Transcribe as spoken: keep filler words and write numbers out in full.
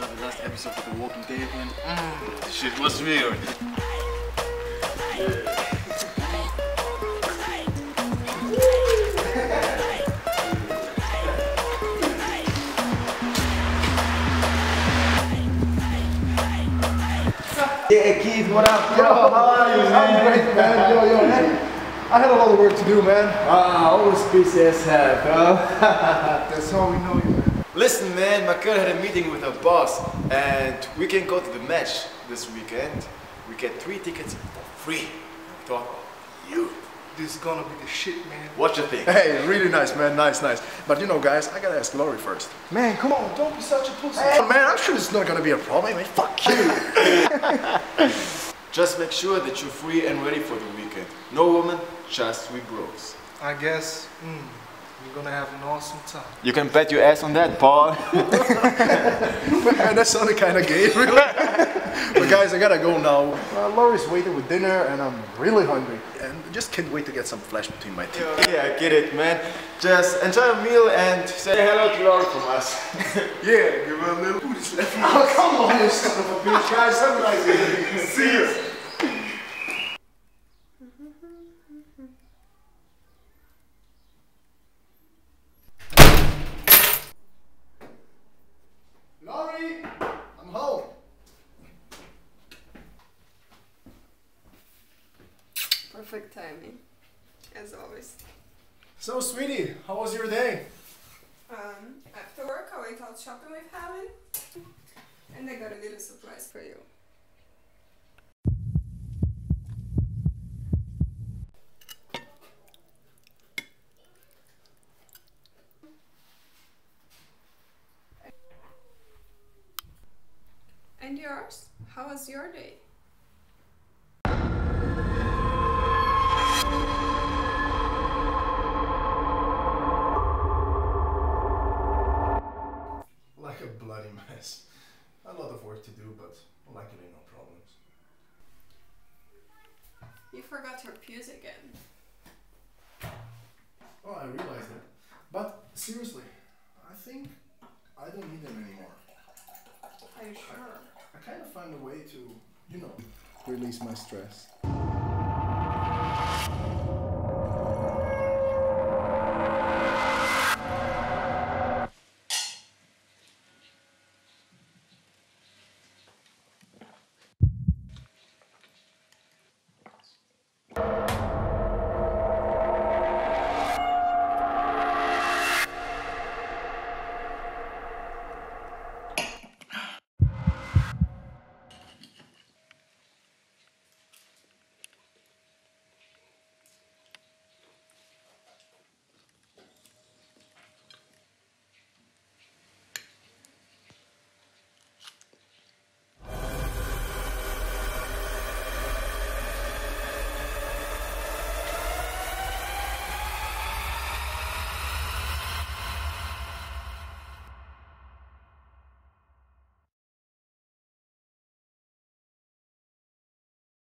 myself the last episode of The Walking Dead and mm, this shit was weird. Yeah, Keith, what up? Yo, how are you, man? I'm great, man. Yo, yo, man. I had a lot of work to do, man. Ah, uh, always busy as hell, bro. That's how we know you, man. Listen, man, my girl had a meeting with her boss, and we can go to the match this weekend. We get three tickets for free. We thought, you. This is gonna be the shit, man. What you think? Hey, really nice, man. Nice, nice. But you know, guys, I gotta ask Lori first. Man, come on, don't be such a pussy. Hey, man, I'm sure it's not gonna be a problem, man. Fuck you. Just make sure that you're free and ready for the weekend. No woman, just we bros. I guess mm, you're gonna have an awesome time. You can bet your ass on that, Paul. Man, that sounded kind of gay, really. But guys, I gotta go now. Uh, Laurie's waiting with dinner and I'm really hungry. And just can't wait to get some flesh between my teeth. Yeah, yeah, I get it, man. Just enjoy a meal and say hello to Laurie from us. Yeah, give her a little food is left. Oh, come on, you son of a bitch, guys. Something like this. See you. Perfect timing, as always. So, sweetie, how was your day? Um, after work, I went out shopping with Helen, and I got a little surprise for you. And yours? How was your day? A lot of work to do, but luckily no problems. You forgot your pews again. Oh, I realized that. But seriously, I think I don't need them anymore. Are you sure? I, I kind of find a way to, you know, release my stress.